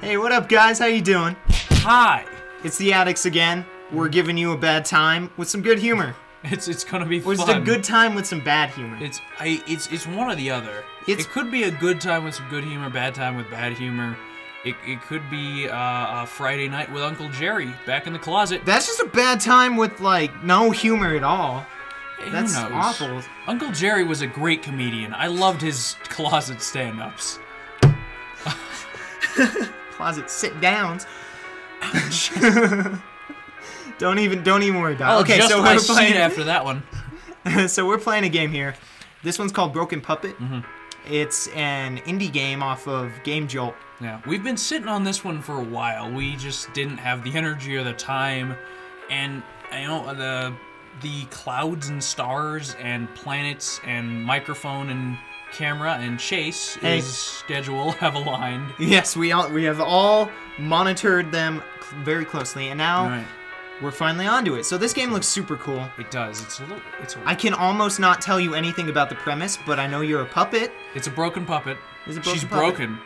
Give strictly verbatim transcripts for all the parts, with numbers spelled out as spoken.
Hey, what up guys? How you doing? Hi! It's the addicts again. We're giving you a bad time with some good humor. It's it's gonna be fun. Or is it a good time with some bad humor? It's I it's it's one or the other. It's, it could be a good time with some good humor, bad time with bad humor. It, it could be uh, a Friday night with Uncle Jerry back in the closet. That's just a bad time with, like, no humor at all. Hey, that's awful. Uncle Jerry was a great comedian. I loved his closet stand-ups. Closet sit-downs. Ouch. Don't even, don't even worry about it. I'll okay, adjust so my we're playing seat after that one. So we're playing a game here. This one's called Broken Puppet. Mm-hmm. It's an indie game off of Game Jolt. Yeah, we've been sitting on this one for a while. We just didn't have the energy or the time, and you know the the clouds and stars and planets and microphone and camera and Chase hey. Is schedule have aligned. Yes, we all we have all monitored them very closely, and now. Right. We're finally onto it. So this game looks super cool. It does. It's a little. It's. A, I can almost not tell you anything about the premise, but I know you're a puppet. It's a broken puppet. Is it broken She's puppet? broken.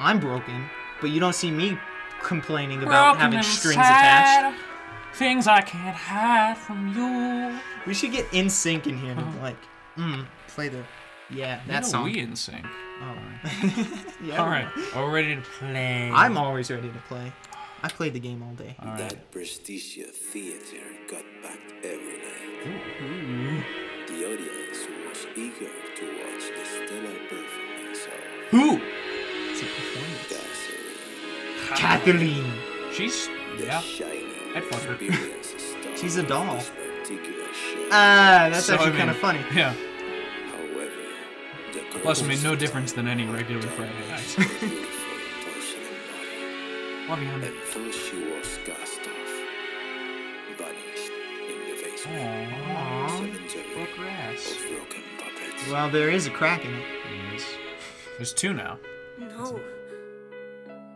I'm broken, but you don't see me complaining about broken having strings attached. Things I can't hide from you. We should get N sync in here and oh. like, mm, play the, yeah, that song. We N sync. Oh. Yeah. All right. Are we ready to play? I'm always ready to play. I played the game all day. All right. That Prestige Theater got packed every night. Mm-hmm. The audience was eager to watch the stellar performance of... Who? It's a performance. Katherine. She's... The yeah. I'd fuck her. She's a doll. Ah, uh, that's so actually I mean, kind of funny. Yeah. However, the Plus, I mean, no difference than any regular Friday night. Until she was cast off, vanished in the face of grass. Broken puppets. Well, there is a crack in it. Yes. There's two now. No,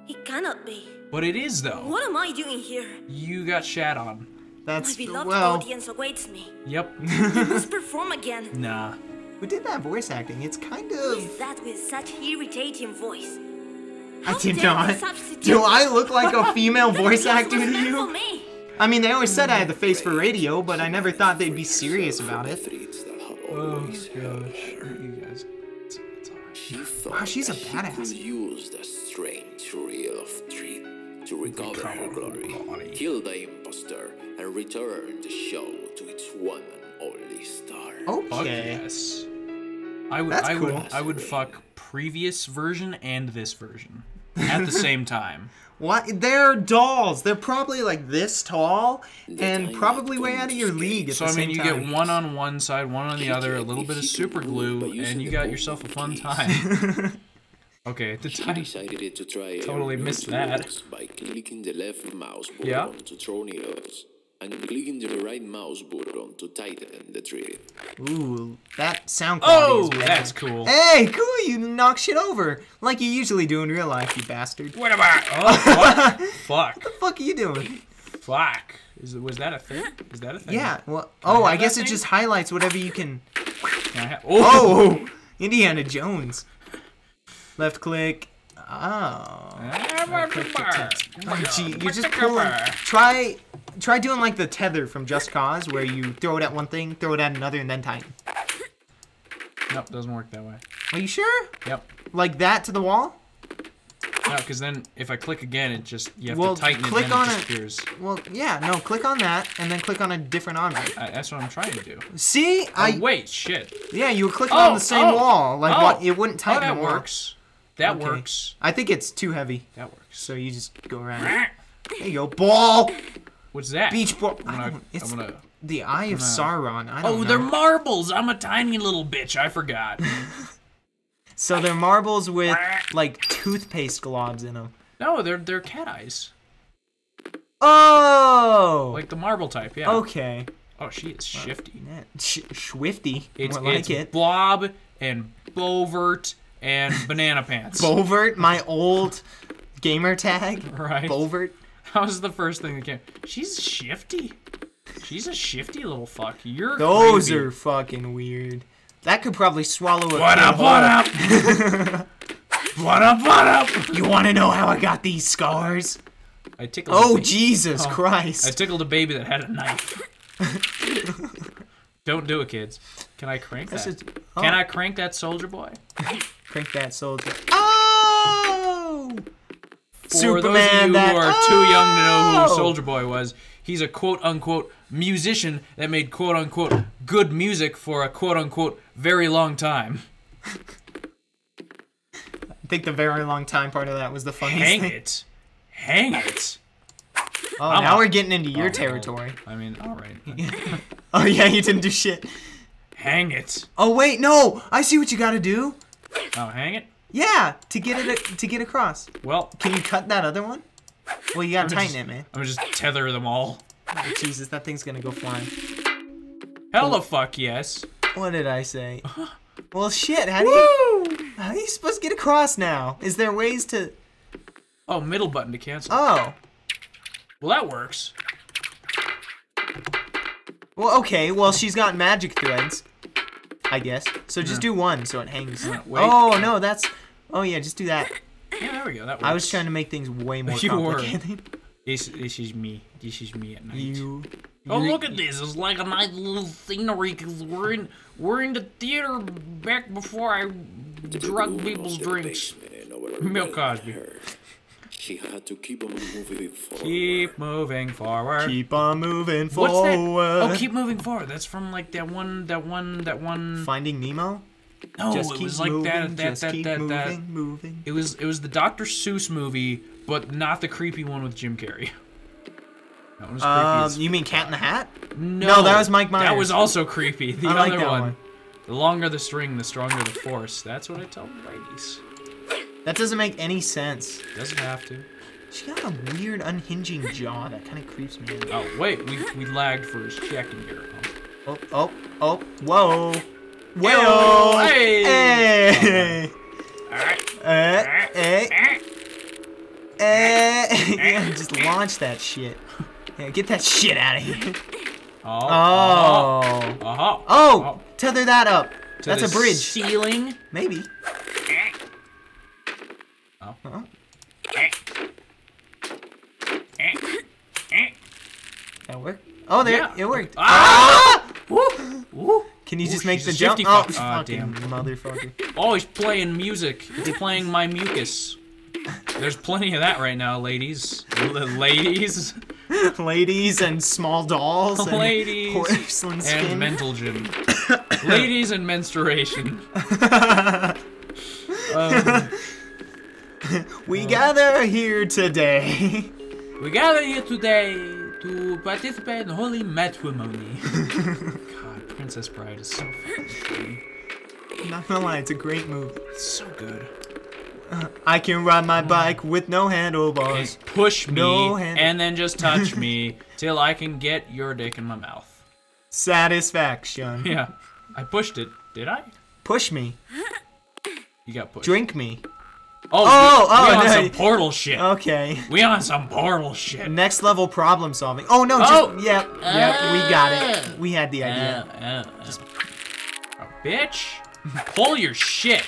it cannot be. But it is though. What am I doing here? You got shat on. That's my beloved well. audience awaits me. Yep. You must perform again. Nah. We did that voice acting. It's kind of. Is that with such irritating voice? I did not. Do I look like a female voice actor to you? I mean, they always said I had the face for radio, but I never thought they'd be serious about it. Oh gosh, you guys. Wow, she's a badass. Used a strange reel of treat to recover her glory, kill the imposter, and return the show to its one and only star. Okay. Yes. I would, That's I cool. would, I would fuck previous version and this version at the same time. What? They're dolls. They're probably like this tall and probably way out of your league. At so the I mean, same you time. get one on one side, one on the other, a little bit of super glue, and you got yourself a fun time. Okay, at the time, decided to try totally missed that. By clicking the left mouse button yeah. to tornadoes. And clicking the right mouse button to tighten the tree. Ooh, that sound quality. Oh, is that's cool. Hey, cool, you knock shit over. Like you usually do in real life, you bastard. What about? Oh, what? Fuck. What the fuck are you doing? Fuck. Is, was that a thing? Is that a thing? Yeah, well, oh, I, I guess it thing? just highlights whatever you can. can I have... oh. oh, Indiana Jones. Left click. Oh. Gee, you're just pulling. Try, try doing like the tether from Just Cause, where you throw it at one thing, throw it at another, and then tighten. Nope, doesn't work that way. Are you sure? Yep. Like that to the wall? No, because then if I click again, it just you have well, to tighten click it and on it disappears. A, well, yeah, no, click on that, and then click on a different object. Uh, that's what I'm trying to do. See, oh, I. Wait, shit. Yeah, you were clicking oh, on the same oh, wall, like oh, what? It wouldn't tighten. Oh, that works. That okay. works. I think it's too heavy. That works. So you just go around. There you go. Ball! What's that? Beach ball. I'm gonna, I don't, it's I'm gonna, the Eye of Sauron. I don't oh, know. They're marbles. I'm a tiny little bitch. I forgot. So they're marbles with, like, toothpaste globs in them. No, they're, they're cat eyes. Oh! Like the marble type, yeah. Okay. Oh, she is shifty. Well, sh Swifty. It's, More it's like it. Blob and Bovert. And banana pants. Bovert, my old gamer tag. Right. Bovert. That was the first thing that came. She's shifty. She's a shifty little fuck. You're Those creepy. are fucking weird. That could probably swallow a What up, what up? What up, what up? You want to know how I got these scars? I tickled oh, Jesus oh, Christ. I tickled a baby that had a knife. Don't do it, kids. Can I crank that? Is, oh. Can I crank that, Soldier Boy? Crank that, Soldier. Oh! For Superman, those of you that, who are oh! too young to know who Soldier Boy was, he's a quote-unquote musician that made quote-unquote good music for a quote-unquote very long time. I think the very long time part of that was the funniest Hang thing. it. Hang it. Oh, I'm now a, we're getting into your oh, territory. I mean, all right. Oh, yeah, you didn't do shit. Hang it. Oh, wait, no. I see what you got to do. Oh, hang it? Yeah, to get it to get across. Well. Can you cut that other one? Well, you got to tighten just, it, man. I'm just tether them all. Oh, Jesus, that thing's going to go flying. Hella oh. fuck yes. What did I say? Well, shit, how do Woo! you... How are you supposed to get across now? Is there ways to... Oh, middle button to cancel. Oh. Well, that works. Well, okay. Well, she's got magic threads, I guess. So just yeah. do one so it hangs. Oh, no, that's... Oh, yeah, just do that. Yeah, there we go. That works. I was trying to make things way more you complicated. Were. This, this is me. This is me at night. You... Oh, look at this. It's like a nice little scenery because we're in, we're in the theater back before I drug people's drinks. Bill Cosby. She had to keep on moving forward. Keep moving forward. Keep on moving forward. What's that? Oh, keep moving forward. That's from like that one, that one, that one. Finding Nemo? No, just it keep was like moving, that, that, just that, keep that, moving, that. Moving. It was, it was the Doctor Seuss movie, but not the creepy one with Jim Carrey. That one was um, creepy. You mean Cat in the Hat? No, no, that was Mike Myers. That was also creepy. The I other like that one. one. The longer the string, the stronger the force. That's what I tell the ladies. That doesn't make any sense. Doesn't have to. She got a weird unhinging jaw that kind of creeps me out. Oh, wait, we, we lagged for his checking here. Oh, oh, oh, whoa. Whoa. Hey. Hey. hey. All right. Uh, hey. Hey. Yeah, just launch that shit. Yeah, get that shit out of here. Oh. Oh. Oh. oh. oh. Tether that up. To That's a bridge. Ceiling? Maybe. Oh. Huh? That worked. Oh, there yeah. it worked. Ah! Woo! Woo! Can you Ooh, just make the jump? Oh, oh, fucking damn. Motherfucker! Oh, he's playing music. He's playing my mucus. There's plenty of that right now, ladies. L ladies. Ladies and small dolls. And ladies. Porcelain skin. And mental gym. Ladies and menstruation. um, We uh, gather here today. We gather here today to participate in holy matrimony. God, Princess Bride is so funny. Not gonna lie, it's a great movie. It's so good. Uh, I can ride my bike with no handlebars. Okay, push me no and then just touch me till I can get your dick in my mouth. Satisfaction. Yeah, I pushed it. Did I? Push me. You got pushed. Drink me. Oh, oh, we, oh, we on no. some portal shit. Okay. We on some portal shit. Next level problem solving. Oh, no, just, oh. yep, yep, uh, we got it. We had the idea. Uh, uh, just, uh, bitch, pull your shit.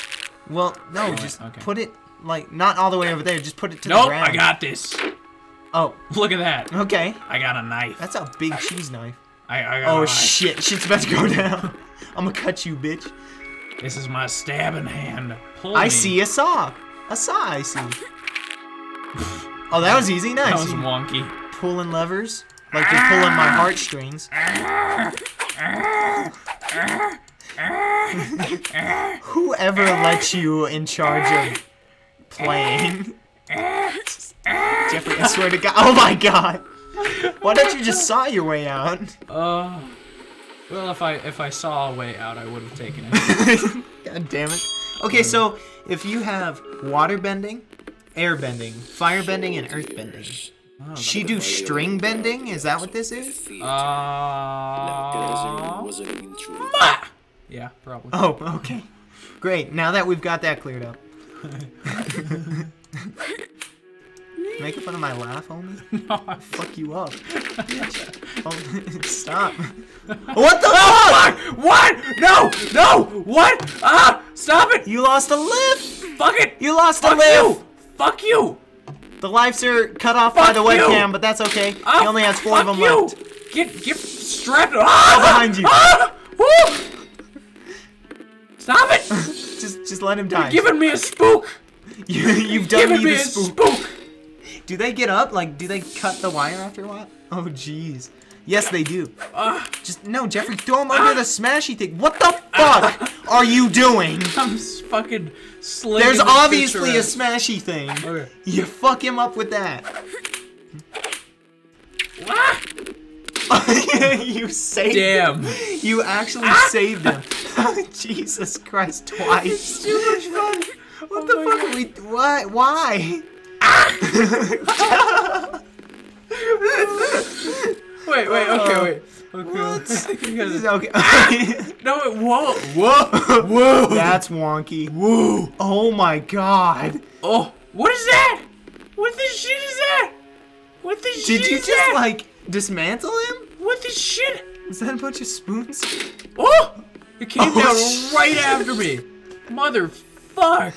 Well, no, oh, just okay. put it, like, not all the way over there, just put it to nope, the ground. Nope, I got this. Oh. Look at that. Okay. I got a knife. That's a big cheese knife. I, I got oh, a knife. shit, shit's about to go down. I'm gonna cut you, bitch. This is my stabbing hand. Pull I me. see a saw. A saw, I see. Oh, that was easy. Nice. That was wonky. Pulling levers, like you're pulling my heartstrings. Whoever lets you in charge of playing, Jeffrey, I swear to God. Oh my God! Why don't you just saw your way out? Uh, well, if I if I saw a way out, I would have taken it. God damn it. Okay, so if you have water bending, air bending, fire bending, and earth bending, she do string bending? Is that what this is? Uh, yeah, probably. Oh, okay. Great. Now that we've got that cleared up. Making fun of my laugh, homie? No, I fuck you up. Oh, stop. What the oh, fuck? What? No! No! What? Ah! Stop it! You lost a lip! Fuck! Fuck it! You lost Fuck a live! You. Fuck you! The lives are cut off Fuck by the webcam, you. But that's okay. Oh, he only has four of them you. Left. Get, get strapped. Ah! All behind you. Ah! Stop it! just, just let him die. You're giving me a spook. you, you've done me, me the spook. spook. Do they get up? Like, do they cut the wire after a while? Oh, jeez. Yes, they do. Uh, just no, Jeffrey, throw him uh, under the smashy thing. What the fuck uh, are you doing? I'm fucking slinging. There's obviously a smashy thing. Okay. You fuck him up with that. You saved Damn. him. You actually ah. saved him. Jesus Christ, twice. It's too much fun. What oh the fuck God. are we? What? Why? Ah. Wait, wait, okay, wait. Okay. What? Gotta... okay. Ah! No, it won't. Whoa. Whoa. That's wonky. Whoa. Oh my God. Oh, what is that? What the shit is that? What the shit Did you is just, that? like, dismantle him? What the shit? Is that a bunch of spoons? Oh! It came oh, down shit. right after me. Motherfuck.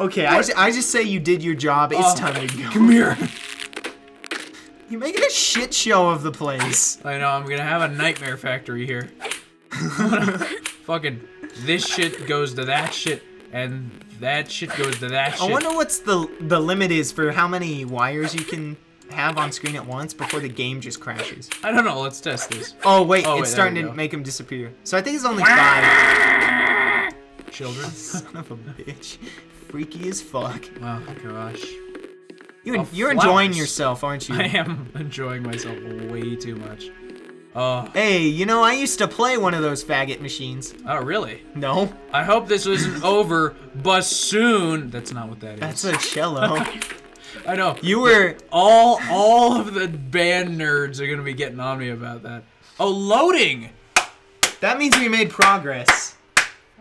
Okay, I just, I just say you did your job. It's uh, time to go. Come here. You're making a shit show of the place. I know, I'm gonna have a nightmare factory here. Fucking, this shit goes to that shit, and that shit goes to that shit. I wonder what's the the limit is for how many wires you can have on screen at once before the game just crashes. I don't know, let's test this. Oh wait, oh, wait it's starting to make them disappear. So I think it's only five. Children. Son of a bitch. Freaky as fuck. Oh gosh. You, oh, you're flowers. enjoying yourself, aren't you? I am enjoying myself way too much. Uh, hey, you know, I used to play one of those faggot machines. Oh, really? No. I hope this isn't over, bassoon. That's not what that is. That's a cello. I know. You were... All all of the band nerds are going to be getting on me about that. Oh, loading! That means we made progress.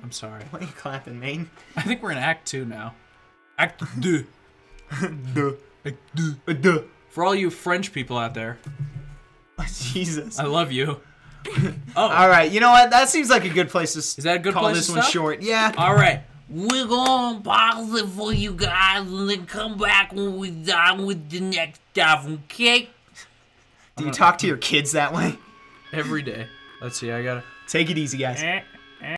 I'm sorry. Why are you clapping, man? I think we're in Act two now. Act two. Duh. For all you French people out there, Jesus, I love you. Oh, all right. You know what? That seems like a good place to. Is that a good call place this to one stop? short? Yeah. All right, we're gonna pause it for you guys, and then come back when we're done with the next stuff. Okay? Do you talk to your kids that way? Every day. Let's see. I gotta take it easy, guys.